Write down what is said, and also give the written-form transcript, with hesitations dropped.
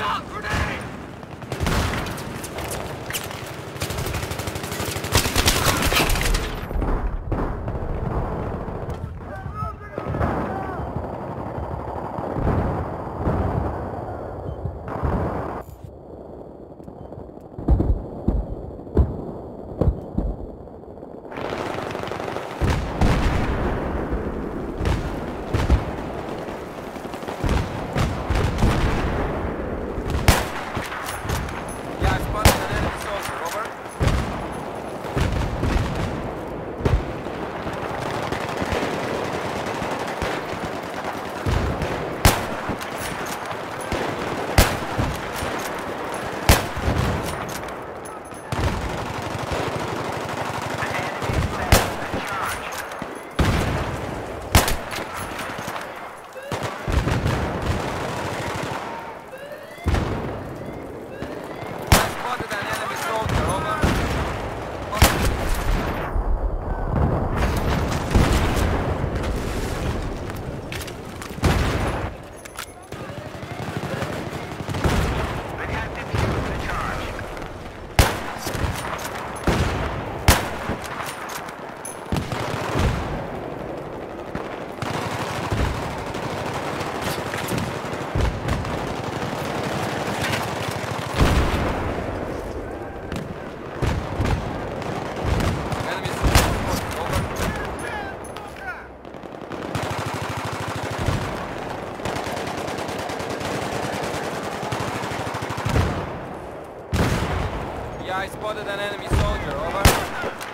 Stop, grenade! I spotted an enemy soldier, over.